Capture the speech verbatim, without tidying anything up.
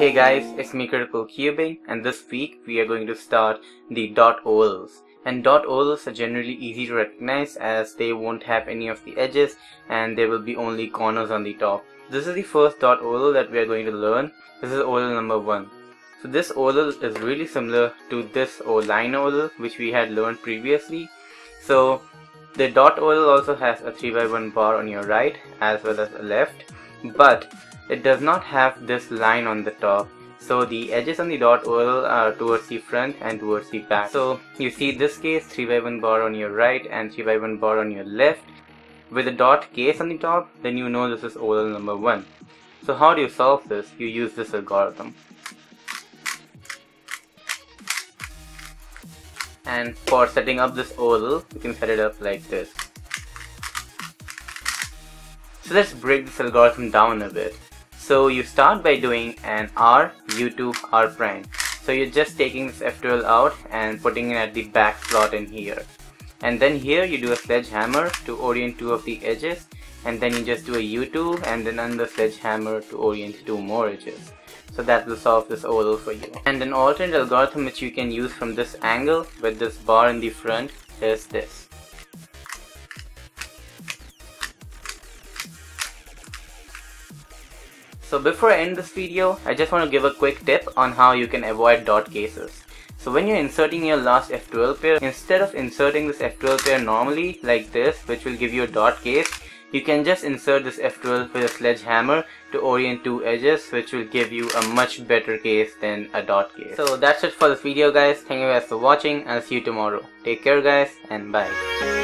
Hey guys, it's me CriticalCubing, and this week we are going to start the .olls. And .olls are generally easy to recognize as they won't have any of the edges and there will be only corners on the top. This is the first .oll that we are going to learn. This is O L L number one. So this O L L is really similar to this O line O L L which we had learned previously. So the .oll also has a three by one bar on your right as well as a left, but it does not have this line on the top, so the edges on the .oll are towards the front and towards the back. So you see this case three by one bar on your right and three by one bar on your left with a dot case on the top, then you know this is O L L number one. So how do you solve this? You use this algorithm. And for setting up this O L L, you can set it up like this. So let's break this algorithm down a bit. So you start by doing an R, U two, R prime. So you're just taking this F twelve out and putting it at the back slot in here. And then here you do a sledgehammer to orient two of the edges. And then you just do a U two and then another sledgehammer to orient two more edges. So that will solve this O L L for you. And an alternate algorithm which you can use from this angle with this bar in the front is this. So before I end this video, I just want to give a quick tip on how you can avoid dot cases. So when you're inserting your last F twelve pair, instead of inserting this F twelve pair normally like this, which will give you a dot case, you can just insert this F twelve with a sledgehammer to orient two edges, which will give you a much better case than a dot case. So that's it for this video guys. Thank you guys for watching. I'll see you tomorrow. Take care guys, and bye.